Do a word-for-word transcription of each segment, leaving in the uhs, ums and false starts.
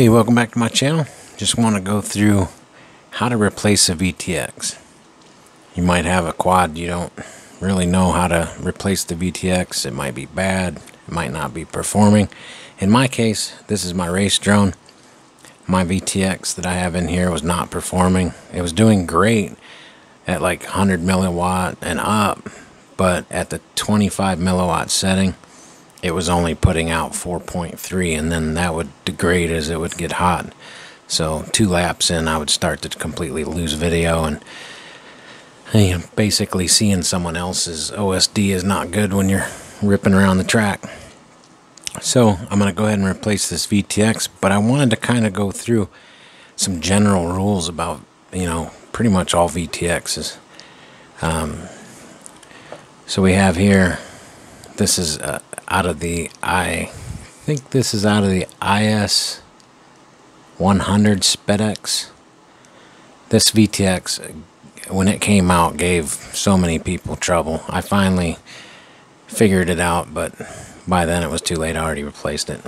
Hey, welcome back to my channel. Just want to go through how to replace a V T X. You might have a quad, you don't really know how to replace the V T X. It might be bad, it might not be performing. In my case, this is my race drone. My V T X that I have in here was not performing. It was doing great at like one hundred milliwatt and up, but at the twenty-five milliwatt setting, it was only putting out four point three, and then that would degrade as it would get hot. So two laps in, I would start to completely lose video, and you know, basically seeing someone else's O S D is not good when you're ripping around the track. So I'm going to go ahead and replace this V T X, but I wanted to kind of go through some general rules about, you know, pretty much all V T Xs. Um, so we have here, this is uh, out of the, I think this is out of the I S one hundred SpedEx. This V T X, when it came out, gave so many people trouble. I finally figured it out, but by then it was too late. I already replaced it.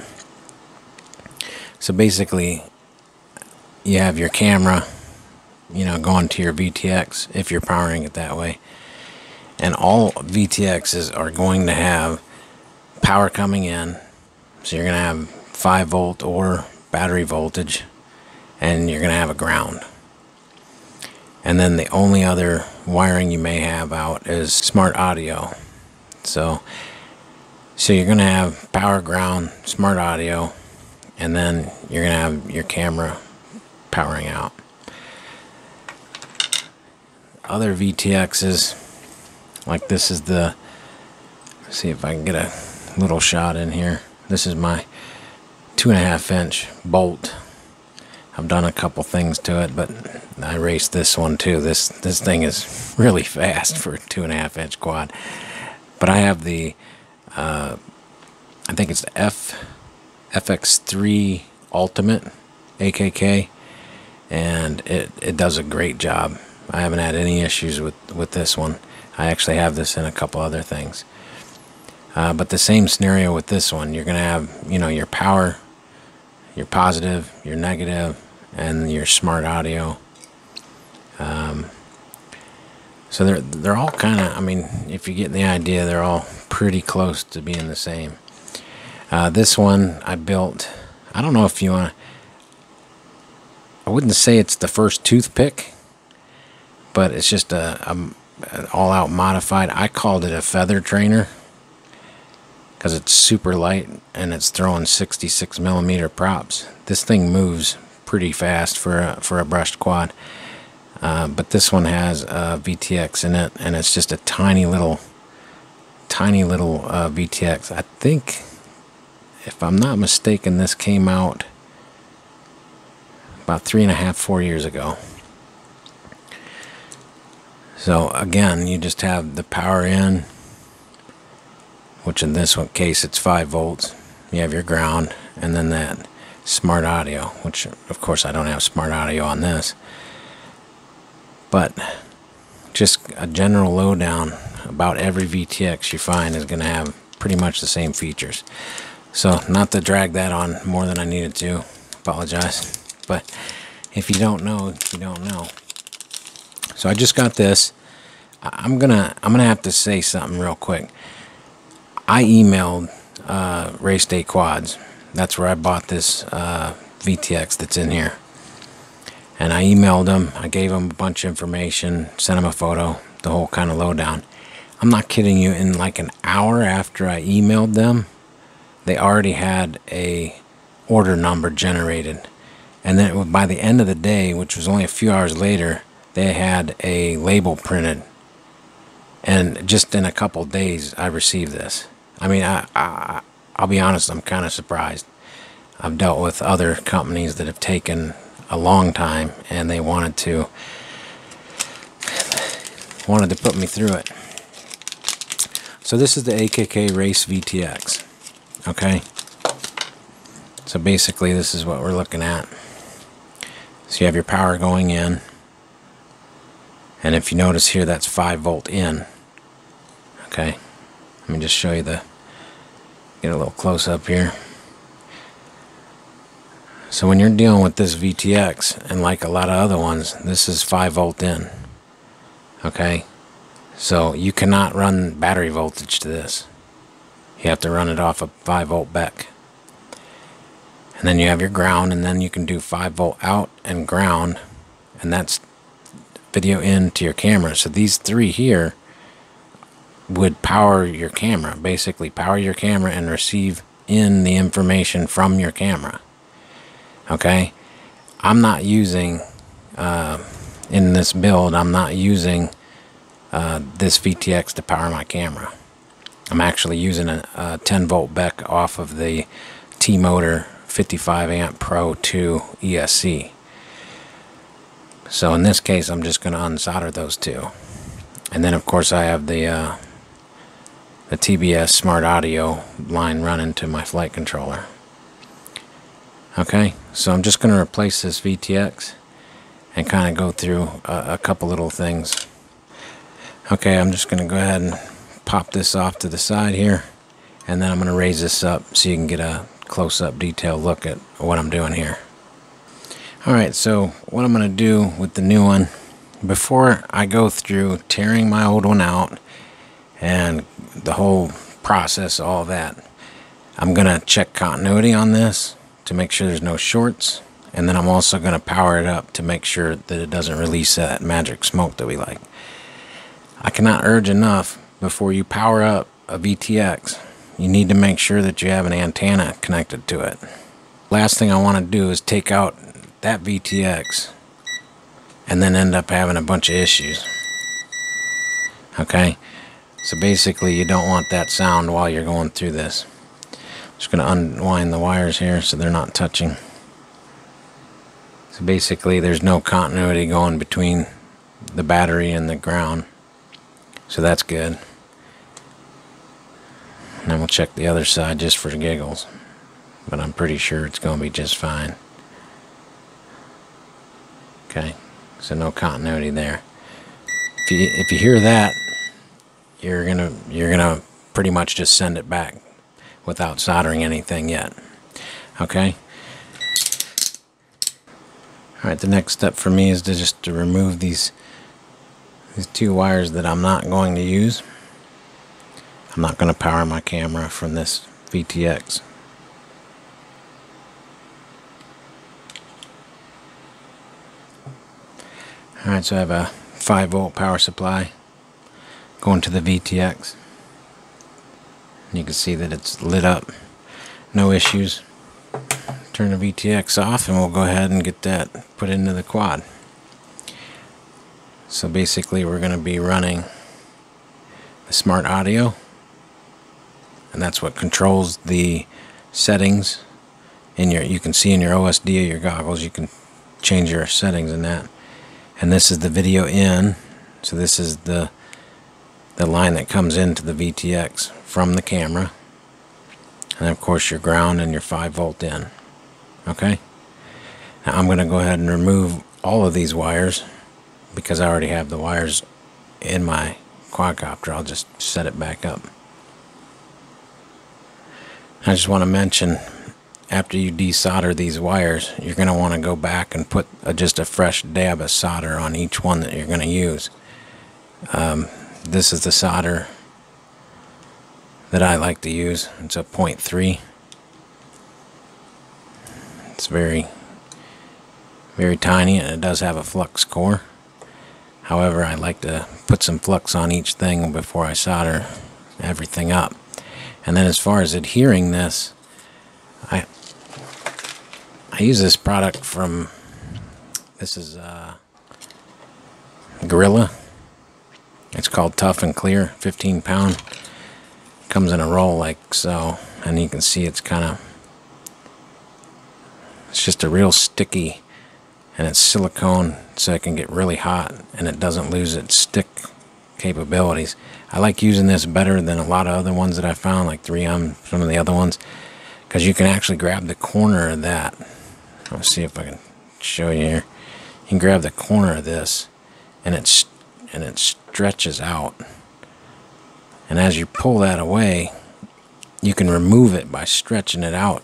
So basically, you have your camera, you know, going to your V T X if you're powering it that way. And all V T Xs are going to have power coming in, so you're going to have five volt or battery voltage, and you're going to have a ground. And then the only other wiring you may have out is smart audio. So, so you're going to have power, ground, smart audio, and then you're going to have your camera powering out. Other V T Xs, like this is the, let's see if I can get a little shot in here. This is my two and a half inch bolt. I've done a couple things to it, but I raced this one too. This this thing is really fast for a two and a half inch quad. But I have the, uh, I think it's the F, F X three Ultimate A K K, and it, it does a great job. I haven't had any issues with, with this one. I actually have this in a couple other things. Uh, but the same scenario with this one. You're going to have, you know, your power, your positive, your negative, and your smart audio. Um, so they're, they're all kind of, I mean, if you get the idea, they're all pretty close to being the same. Uh, this one I built, I don't know if you want to, I wouldn't say it's the first toothpick, but it's just a... a all-out modified. I called it a feather trainer because it's super light and it's throwing sixty-six millimeter props. This thing moves pretty fast for a, for a brushed quad, uh, but this one has a V T X in it, and it's just a tiny little tiny little uh, V T X. I think, if I'm not mistaken, this came out about three and a half four years ago. So again, you just have the power in, which in this one case it's five volts. You have your ground, and then that smart audio, which of course I don't have smart audio on this. But just a general lowdown about every V T X you find is going to have pretty much the same features. So not to drag that on more than I needed to, apologize. But if you don't know, you don't know. So I just got this. I'm gonna I'm gonna have to say something real quick. I emailed uh, Race Day Quads. That's where I bought this uh, V T X that's in here. And I emailed them. I gave them a bunch of information, sent them a photo, the whole kind of lowdown. I'm not kidding you. In like an hour after I emailed them, they already had a order number generated. And then it was, by the end of the day, which was only a few hours later, they had a label printed, and just in a couple days I received this. I mean, I, I, I'll be honest, I'm kind of surprised. I've dealt with other companies that have taken a long time, and they wanted to wanted to put me through it. So this is the A K K Race V T X. Okay, so basically this is what we're looking at. So you have your power going in. And if you notice here, that's five volt in. Okay, let me just show you the, get a little close up here. So when you're dealing with this V T X, and like a lot of other ones, this is five volt in. Okay? So you cannot run battery voltage to this. You have to run it off a five volt back. And then you have your ground, and then you can do five volt out and ground, and that's video in to your camera. So these three here would power your camera, basically power your camera and receive in the information from your camera. Okay? I'm not using, uh, in this build, I'm not using uh, this V T X to power my camera. I'm actually using a, a ten volt B E C off of the T-Motor fifty-five amp Pro two E S C. So in this case, I'm just going to unsolder those two. And then of course I have the uh, the T B S smart audio line running to my flight controller. Okay, so I'm just going to replace this V T X and kind of go through a, a couple little things. Okay, I'm just going to go ahead and pop this off to the side here, and then I'm going to raise this up so you can get a close-up detailed look at what I'm doing here. Alright, so what I'm going to do with the new one, before I go through tearing my old one out and the whole process, all that, I'm going to check continuity on this to make sure there's no shorts, and then I'm also going to power it up to make sure that it doesn't release that magic smoke that we like. I cannot urge enough, before you power up a V T X, you need to make sure that you have an antenna connected to it. Last thing I want to do is take out that V T X and then end up having a bunch of issues. Okay, so basically you don't want that sound while you're going through this. I'm just going to unwind the wires here so they're not touching. So basically there's no continuity going between the battery and the ground, so that's good. And then we'll check the other side just for giggles, but I'm pretty sure it's going to be just fine. Okay, so no continuity there. If you if you hear that, you're gonna you're gonna pretty much just send it back without soldering anything yet. Okay. All right. The next step for me is to just to remove these these two wires that I'm not going to use. I'm not going to power my camera from this V T X. Alright, so I have a five volt power supply going to the V T X. You can see that it's lit up, no issues. Turn the V T X off and we'll go ahead and get that put into the quad. So basically we're going to be running the smart audio, and that's what controls the settings. In your, you can see in your O S D or your goggles, you can change your settings in that. And this is the video in, so this is the the line that comes into the V T X from the camera, and of course your ground and your five volt in. Okay, now I'm going to go ahead and remove all of these wires because I already have the wires in my quadcopter. I'll just set it back up. I just want to mention, after you desolder these wires, you're going to want to go back and put a, just a fresh dab of solder on each one that you're going to use. Um, this is the solder that I like to use. It's a point three. It's very, very tiny, and it does have a flux core. However, I like to put some flux on each thing before I solder everything up. And then as far as adhering this, I I use this product from, this is uh, Gorilla. It's called Tough and Clear, fifteen pound. Comes in a roll like so, and you can see it's kind of, it's just a real sticky, and it's silicone, so it can get really hot, and it doesn't lose its stick capabilities. I like using this better than a lot of other ones that I found, like three M, some of the other ones, because you can actually grab the corner of that. Let's see if I can show you here. You can grab the corner of this, and it's and it stretches out. And as you pull that away, you can remove it by stretching it out.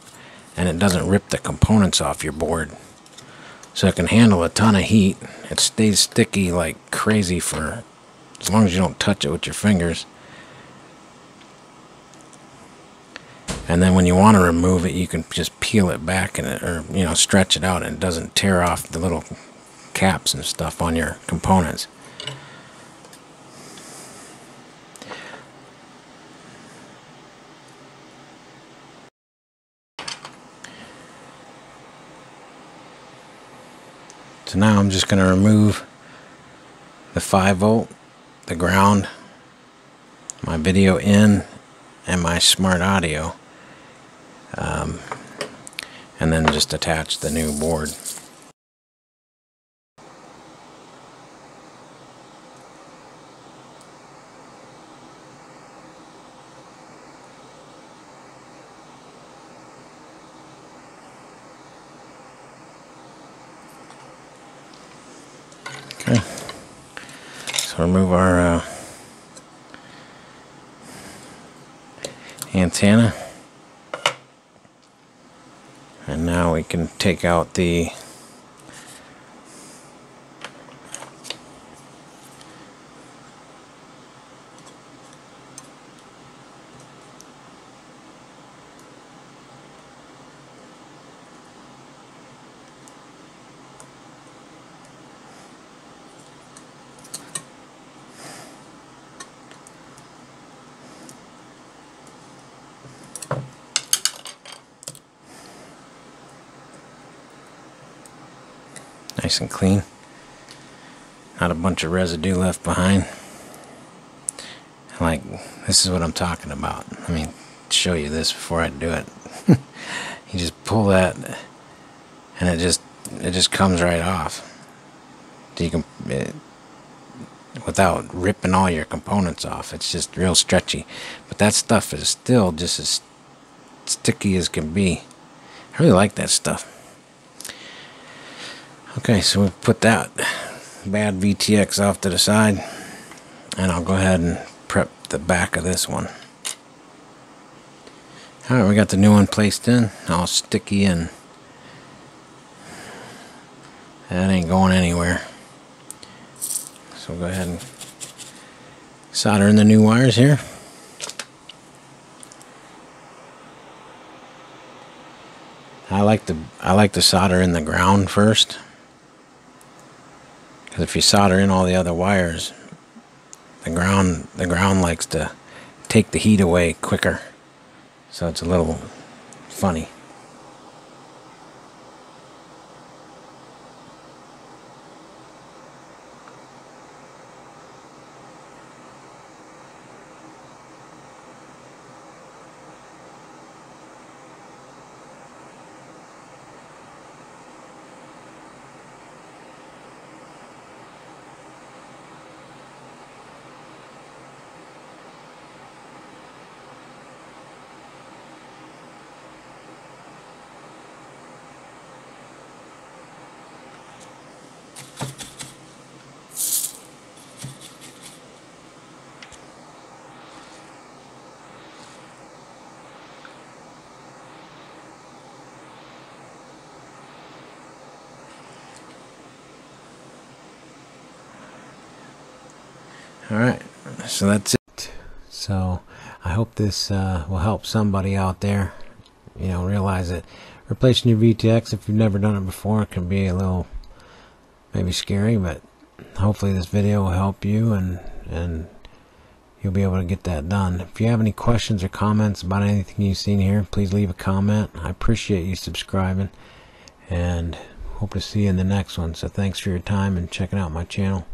and it doesn't rip the components off your board. So it can handle a ton of heat. It stays sticky like crazy for as long as you don't touch it with your fingers. And then when you want to remove it, you can just peel it back and it, or you know, stretch it out, and it doesn't tear off the little caps and stuff on your components. So now I'm just going to remove the five volt, the ground, my video in, and my smart audio, um, and then just attach the new board. Okay, so remove our uh, antenna, and now we can take out the nice and clean, not a bunch of residue left behind. Like, this is what I'm talking about. I mean, show you this before I do it. You just pull that, and it just it just comes right off. So you can it, without ripping all your components off. It's just real stretchy, but that stuff is still just as sticky as can be. I really like that stuff. Okay, so we'll put that bad V T X off to the side, and I'll go ahead and prep the back of this one. Alright, we got the new one placed in, all sticky in. That ain't going anywhere. So we'll go ahead and solder in the new wires here. I like to, I like to solder in the ground first. If you solder in all the other wires, the ground the ground likes to take the heat away quicker, so it's a little funny. Alright, so that's it. So I hope this uh, will help somebody out there. You know, realize that replacing your V T X, if you've never done it before, can be a little maybe scary, but hopefully this video will help you, and and you'll be able to get that done. If you have any questions or comments about anything you've seen here, please leave a comment. I appreciate you subscribing, and hope to see you in the next one. So thanks for your time and checking out my channel.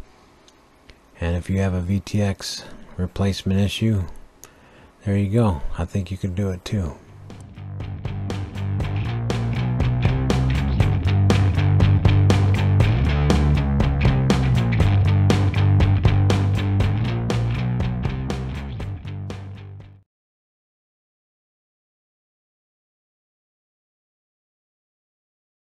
And if you have a V T X replacement issue, there you go. I think you can do it too.